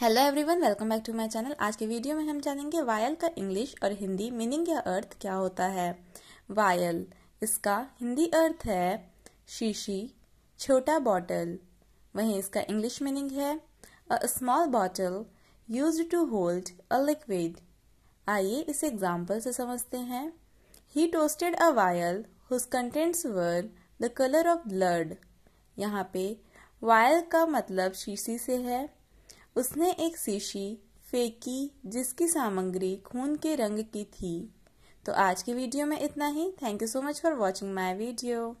Hello everyone, welcome back to my channel. आज के video में हम जानेंगे वायल का इंग्लिश और हिंदी मीनिंग या अर्थ क्या होता है। वायल, इसका हिंदी अर्थ है शीशी, छोटा बॉटल। वहीं इसका इंग्लिश मीनिंग है a small bottle used to hold a liquid. आइए इस एग्जाम्पल से समझते हैं। He toasted a vial whose contents were the colour of blood. यहाँ पे वायल का मतलब शीशी से है। उसने एक शीशी फेंकी जिसकी सामग्री खून के रंग की थी। तो आज की वीडियो में इतना ही। Thank you so much for watching my video.